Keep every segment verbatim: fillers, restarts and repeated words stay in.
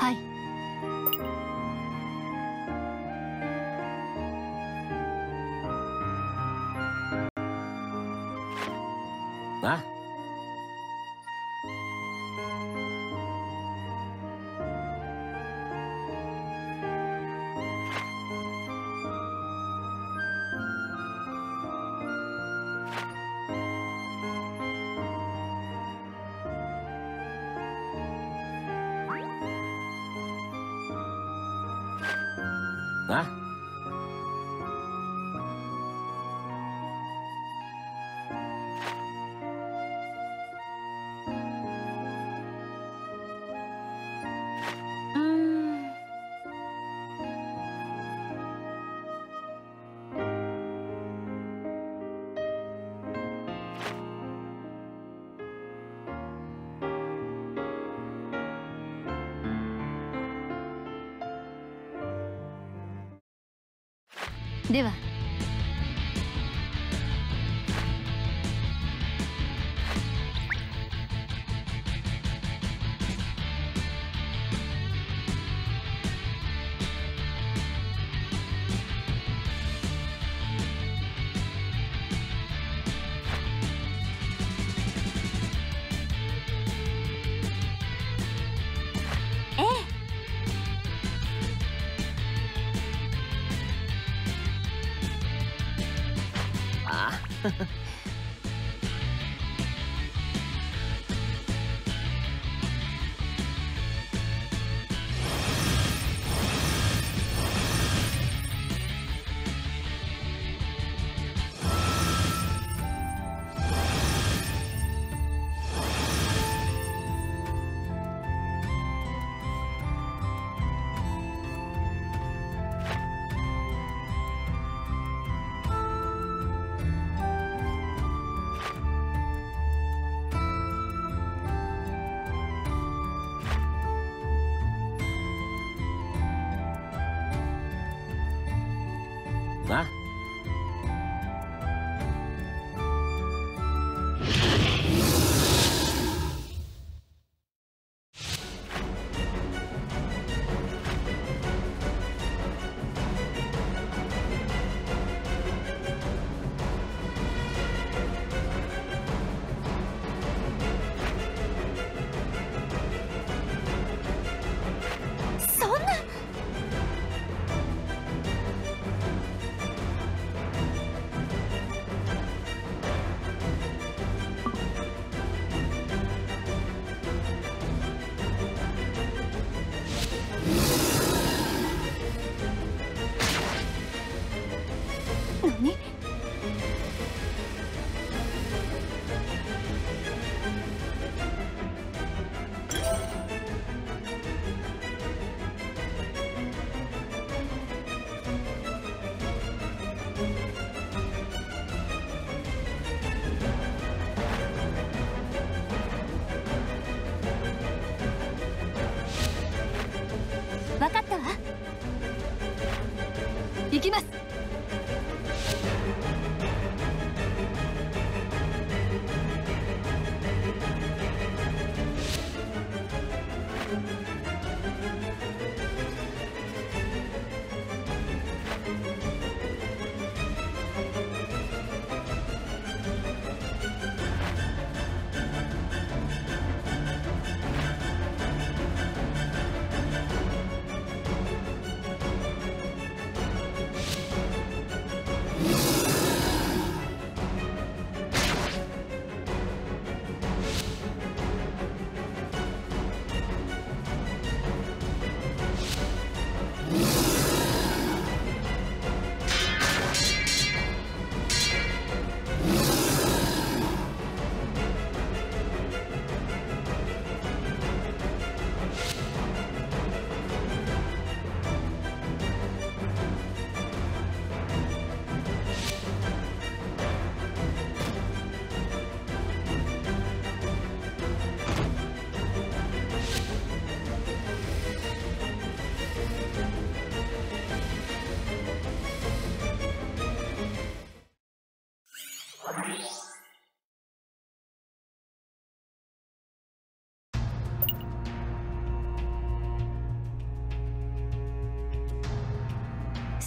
はい。 あ、あ。 では。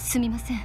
すみません。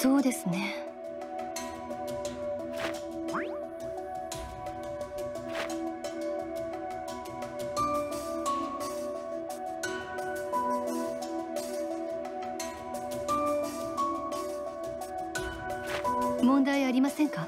そうですね。問題ありませんか？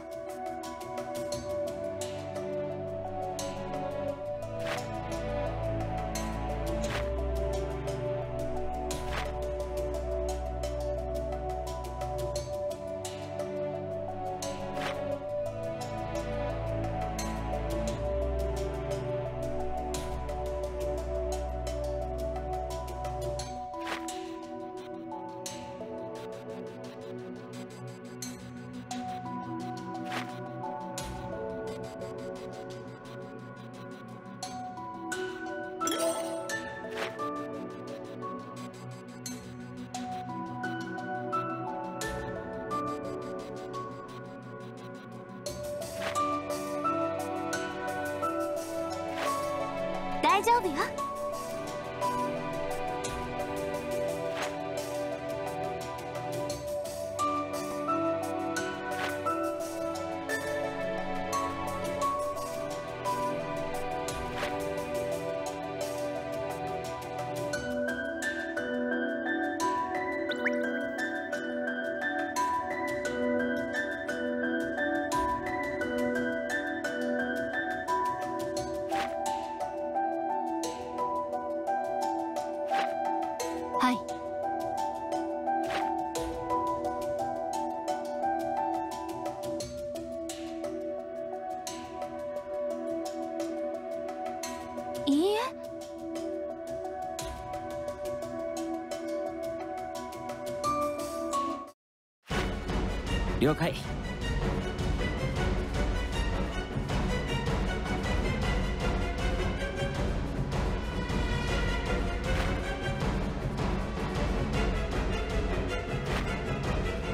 大丈夫よ。了解。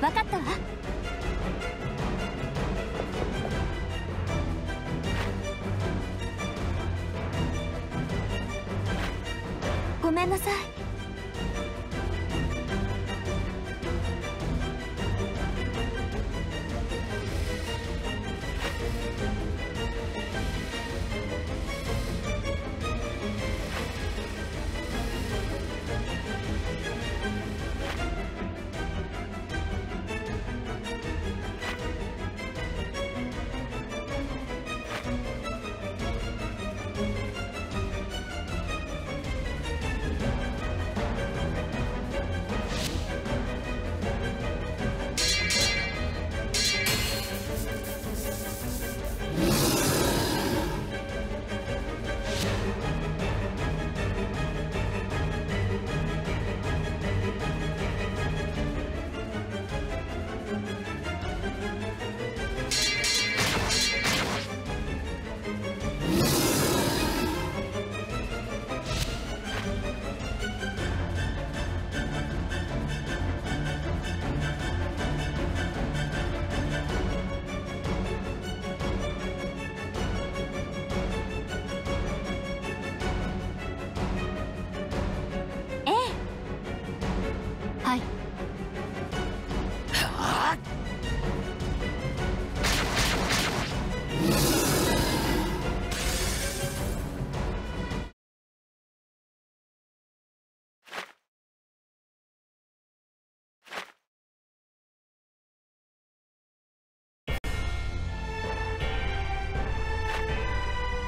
分かったわ。ごめんなさい。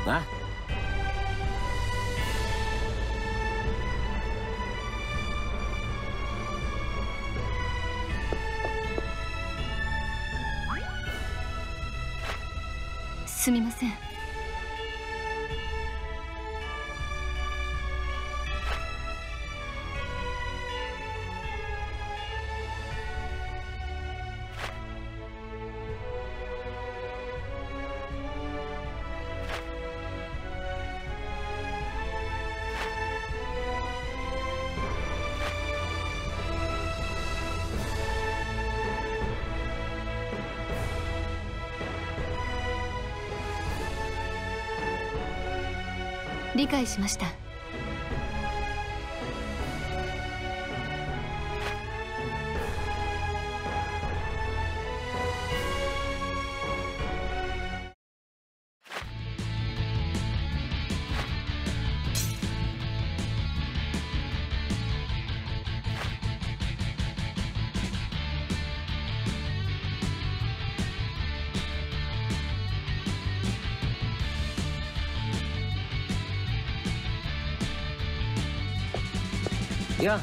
tá?すみません。理解しました。Yeah.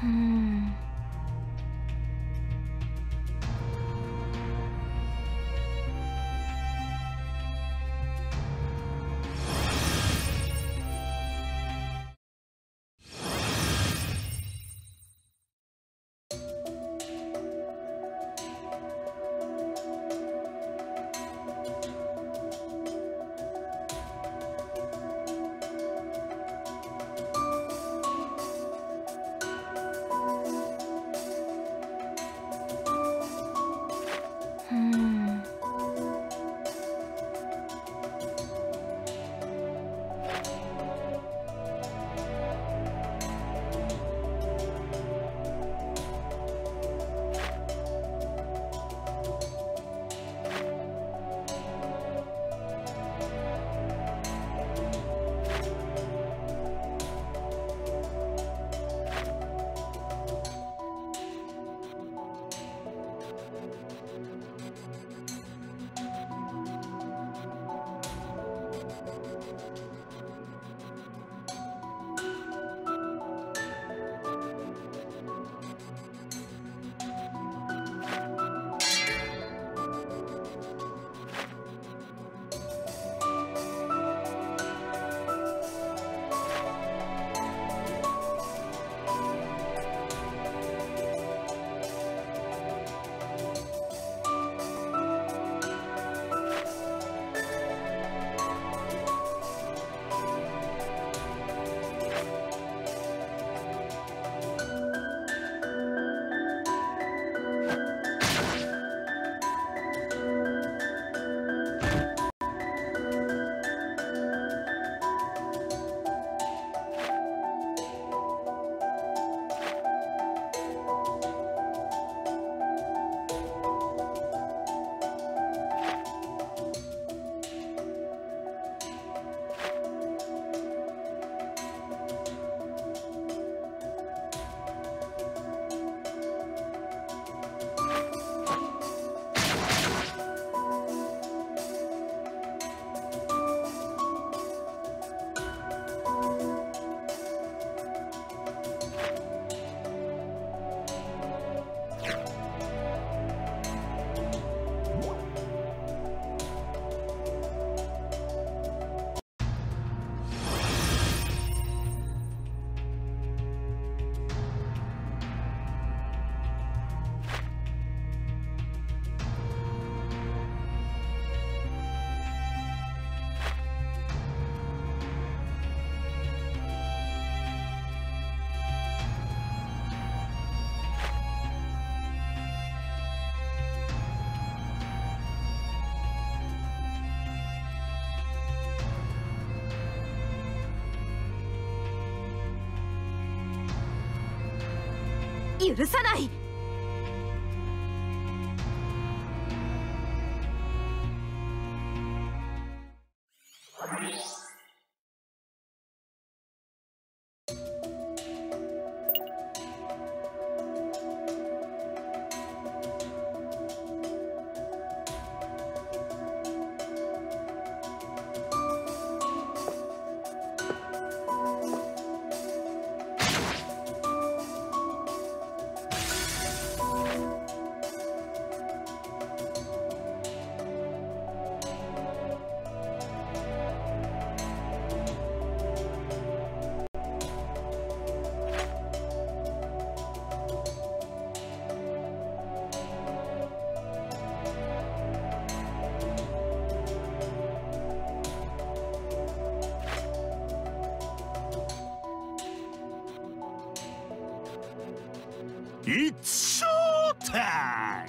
あ許さない。It's show time!